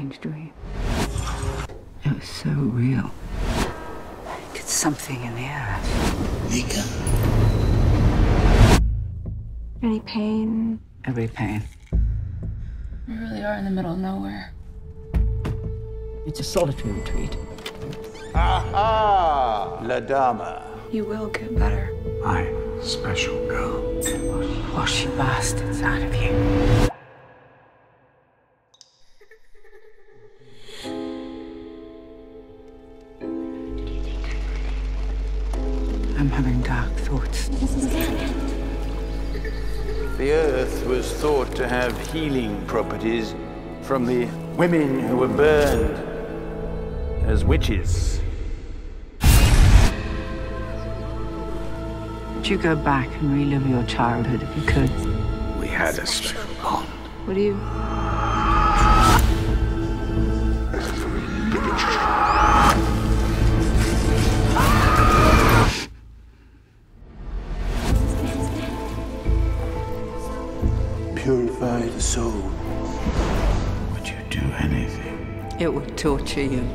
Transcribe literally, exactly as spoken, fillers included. strange dream. It was so real. It's something in the air. Nika. Any pain? Every pain. We really are in the middle of nowhere. It's a solitary retreat. Aha! La Dama. You will get better. My special girl. What she lost inside of you. I'm having dark thoughts. The earth was thought to have healing properties from the women who were burned as witches. Would you go back and relive your childhood if you could? We had a special bond. Would you? Purify the soul. Would you do anything? It would torture you.